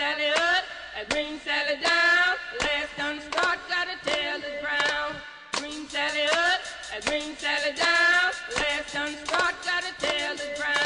Sally up, I bring Sally down. Last gun start, gotta tell the ground. Bring Sally up, I bring Sally down. Last gun start, gotta tell the ground.